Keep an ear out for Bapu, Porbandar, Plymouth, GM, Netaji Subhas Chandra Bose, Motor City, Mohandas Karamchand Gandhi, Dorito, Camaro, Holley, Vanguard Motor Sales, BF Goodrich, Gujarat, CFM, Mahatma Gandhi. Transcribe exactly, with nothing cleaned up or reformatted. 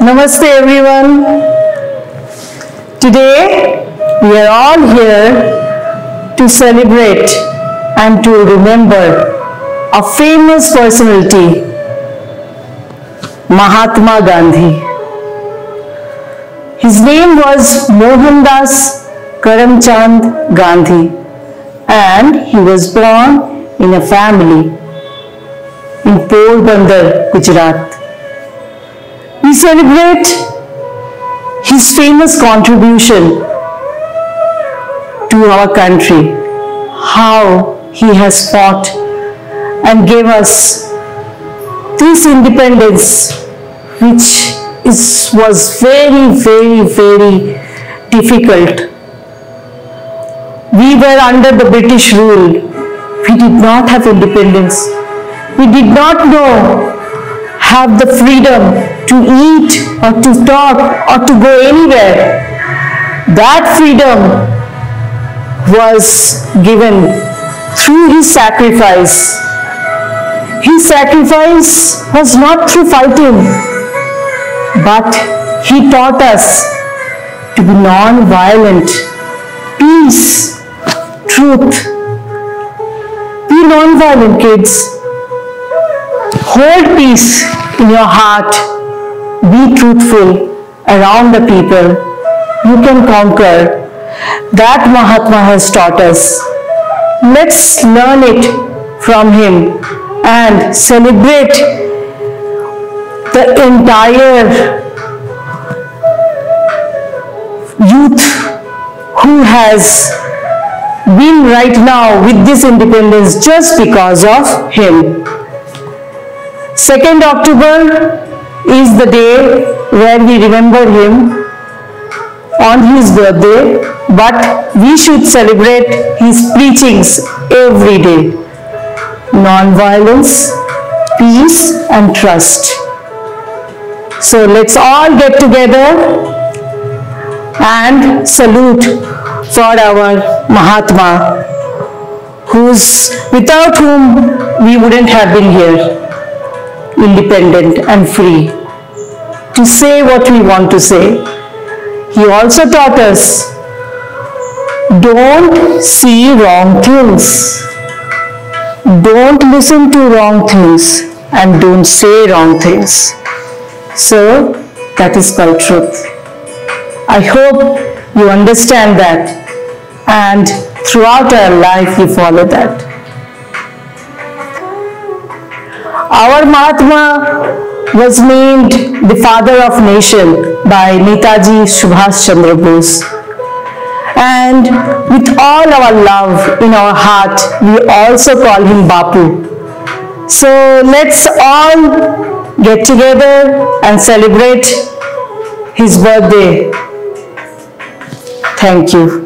Namaste everyone. Today we are all here to celebrate and to remember a famous personality, Mahatma Gandhi. His name was Mohandas Karamchand Gandhi and he was born in a family in Porbandar, Gujarat. We celebrate his famous contribution to our country, how he has fought and gave us this independence, which is was very very very difficult. We were under the British rule. We did not have independence. We did not know have the freedom to eat or to talk or to go anywhere. That freedom was given through his sacrifice. His sacrifice was not through fighting, but he taught us to be non-violent. Peace, truth. Be non-violent, kids. Hold peace in your heart. Be truthful around the people. You can conquer. That Mahatma has taught us. Let's learn it from him and celebrate the entire youth who has been right now with this independence just because of him. second October is the day where we remember him on his birthday, but we should celebrate his preachings every day. Non-violence, peace and trust. So let's all get together and salute for our Mahatma, who's, without whom we wouldn't have been here, independent and free to say what we want to say. He also taught us, don't see wrong things, don't listen to wrong things and don't say wrong things. So that is called truth. I hope you understand that and throughout our life you follow that. Our Mahatma was named the father of nation by Netaji Subhas Chandra Bose. And with all our love in our heart, we also call him Bapu. So let's all get together and celebrate his birthday. Thank you.